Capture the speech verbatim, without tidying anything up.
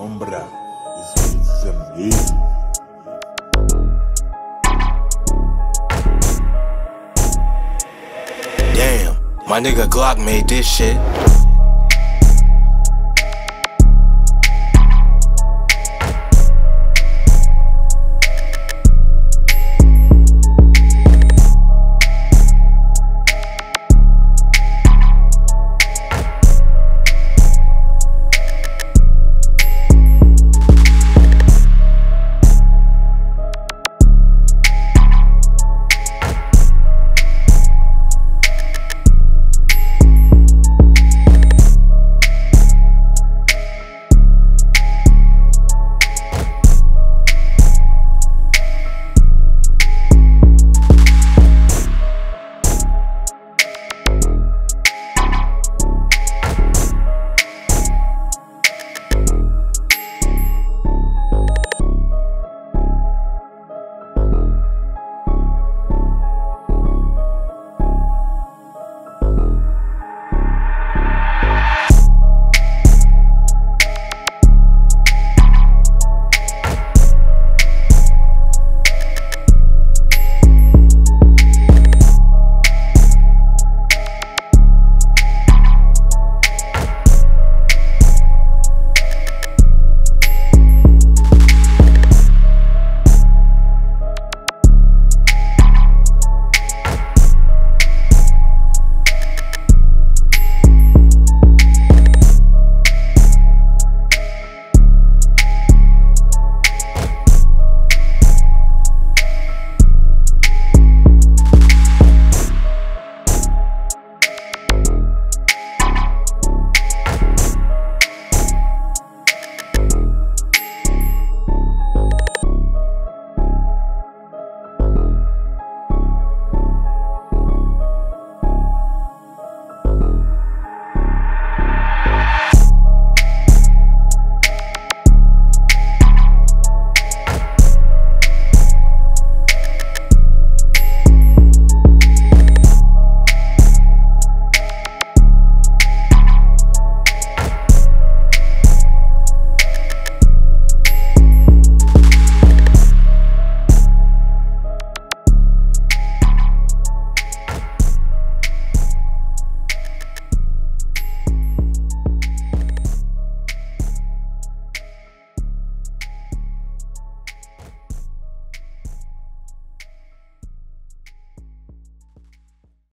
Umbra is with the name. My nigga Glock made this shit.